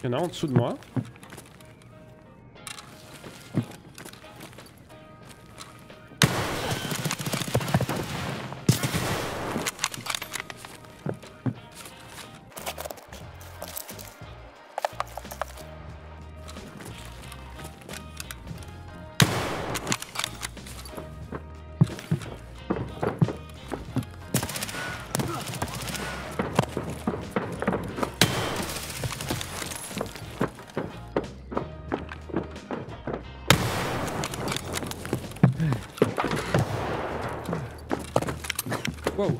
Il y en a en dessous de moi. Wow.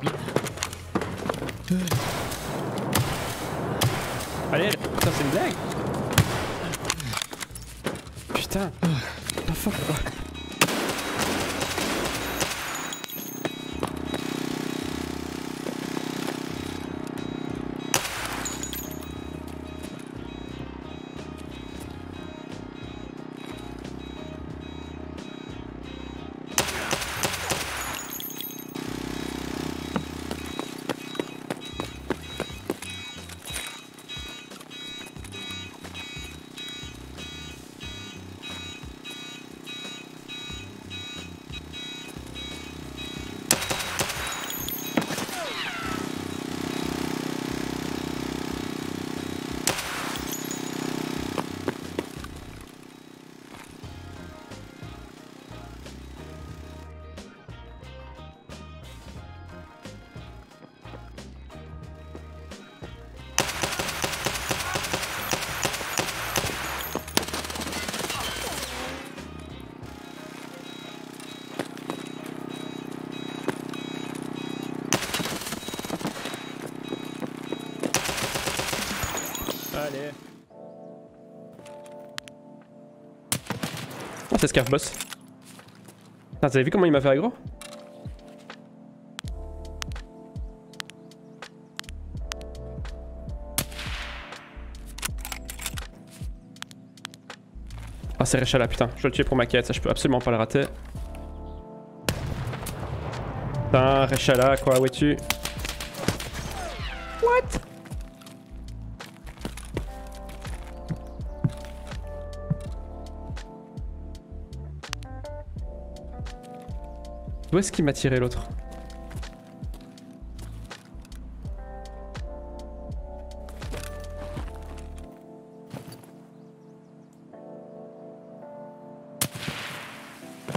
Allez, putain, c'est une blague. Putain, pas fort quoi. Allez. Oh, c'est Scarfboss. Vous avez vu comment il m'a fait aggro? Ah, c'est Reshala, putain. Je dois le tuer pour ma quête, ça je peux absolument pas le rater. Putain, Reshala, quoi, où es-tu? What? D'où est-ce qu'il m'a tiré l'autre?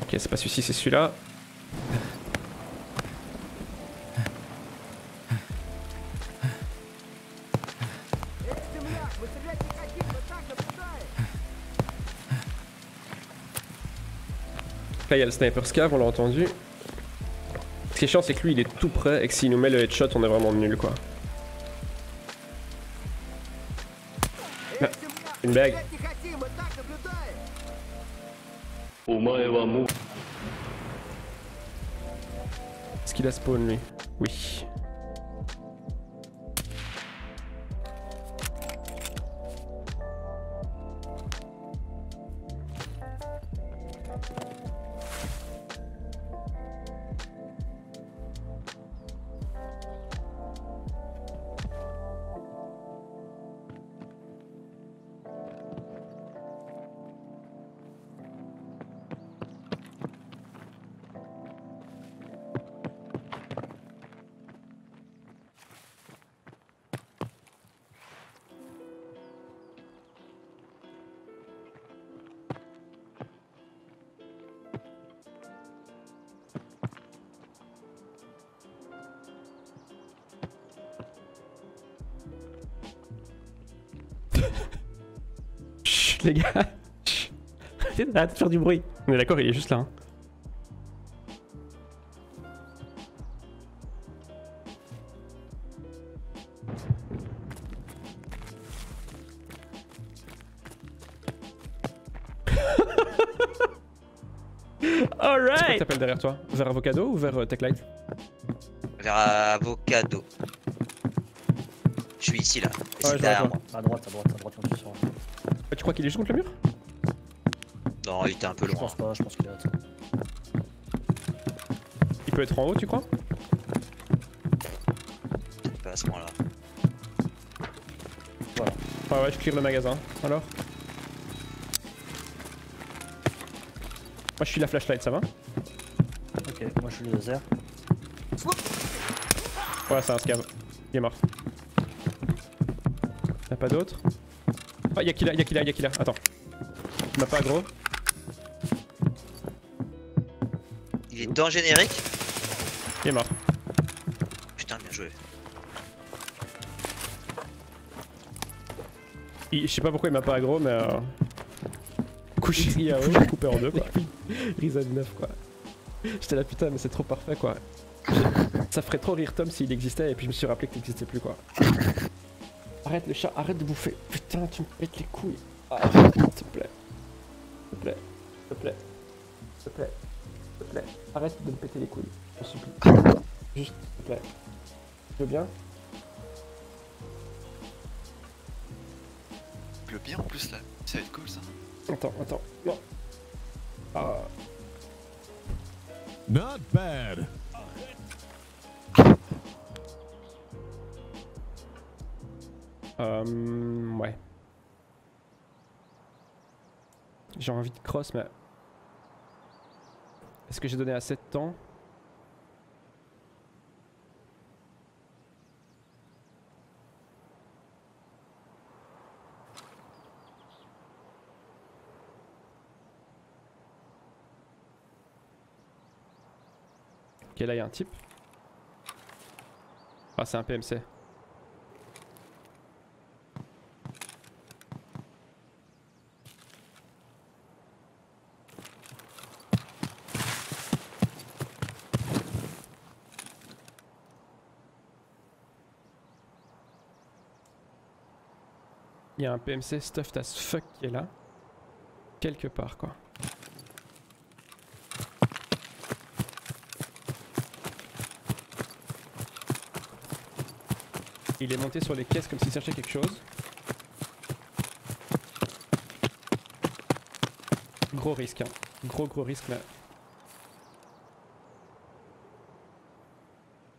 Ok, c'est pas celui-ci, c'est celui-là. Là, il y a le sniper Scav, on l'a entendu. Ce qui est chiant, c'est que lui il est tout près et que s'il nous met le headshot on est vraiment nul quoi. Ah, une blague. Est-ce qu'il a spawn lui? Oui. Les gars, arrête de faire du bruit. On est d'accord, il est juste là. Hein. Alright. Qu'est-ce que t'appelles derrière toi? Vers Avocado ou vers Techlight? Vers Avocado. Je suis ici là. Ouais, c'est derrière moi. À droite, quand tu sors. Tu crois qu'il est juste contre le mur? Non, il était un peu loin. Je pense pas, je pense qu'il est à toi. Il peut être en haut, tu crois? Peut-être pas à ce moment-là. Voilà. Ouais, je clear le magasin. Alors moi je suis la flashlight, ça va? Ok, moi je suis le laser. Ouais, c'est un scab. Il est mort. Y'a pas d'autre? Ah, y'a qui là, y'a qui là. Attends. Il m'a pas aggro. Il est dans le générique. Il est mort. Putain, bien joué. Je sais pas pourquoi il m'a pas aggro, mais. Coucherie à eux, coupé en deux quoi. Risa 9 quoi. J'étais là putain, mais c'est trop parfait quoi. Ça ferait trop rire Tom s'il existait, et puis je me suis rappelé qu'il n'existait plus quoi. Arrête le chat, arrête de bouffer. Putain, tu me pètes les couilles. Arrête, s'il te plaît. S'il te plaît. S'il te plaît. S'il te plaît. S'il te plaît. Arrête de me péter les couilles. Je supplie. Juste, s'il te plaît. Tu veux bien? Le pire en plus là, ça va être cool ça. Attends, non. Ah. Not bad. Ouais. J'ai envie de cross, mais... Est-ce que j'ai donné assez de temps? Ok, là il y a un type. Ah, c'est un PMC. Il y a un PMC stuffed as fuck qui est là. Quelque part quoi. Il est monté sur les caisses comme s'il cherchait quelque chose. Gros risque hein. Gros risque là. Où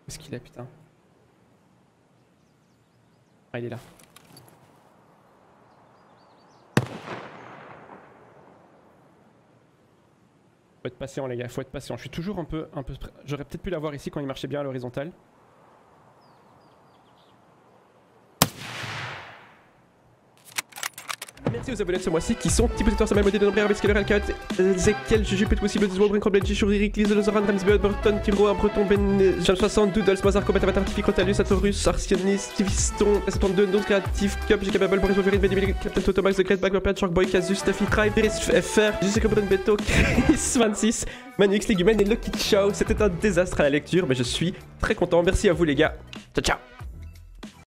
est-ce qu'il est putain? Ah il est là. Faut être patient les gars, faut être patient. Je suis toujours un peu... J'aurais peut-être pu l'avoir ici quand il marchait bien à l'horizontale. Merci aux abonnés de ce mois-ci qui sont Petit Positeur, Samuel Modé, de Nombré, Arbetskeller, Alcat, Ezekiel, Juju, Pet Possible, Diswall, Brink, Roblet, G, Shuri, Rick, Lise, Lozoran, Ramsbey, Burton, Tiro, Abreton, Ben, Jam 60, Doodles, Mozart, Combat, Avatar, Tifi, Crotalus, Satorus, Arsionis, Tiviston, S32, Non Créatif, Cup, GKBabel, Boris, Wolverine, Benimil, Captain Totomax, The Great Back, Warpad, Sharkboy, Casus, Staffy, Tribe, Beris, FR, Jusek, Obron, Beto, Chris, 26, Manux, Ligumène et Lucky Chow. C'était un désastre à la lecture, mais je suis très content. Merci à vous les gars. Ciao, ciao.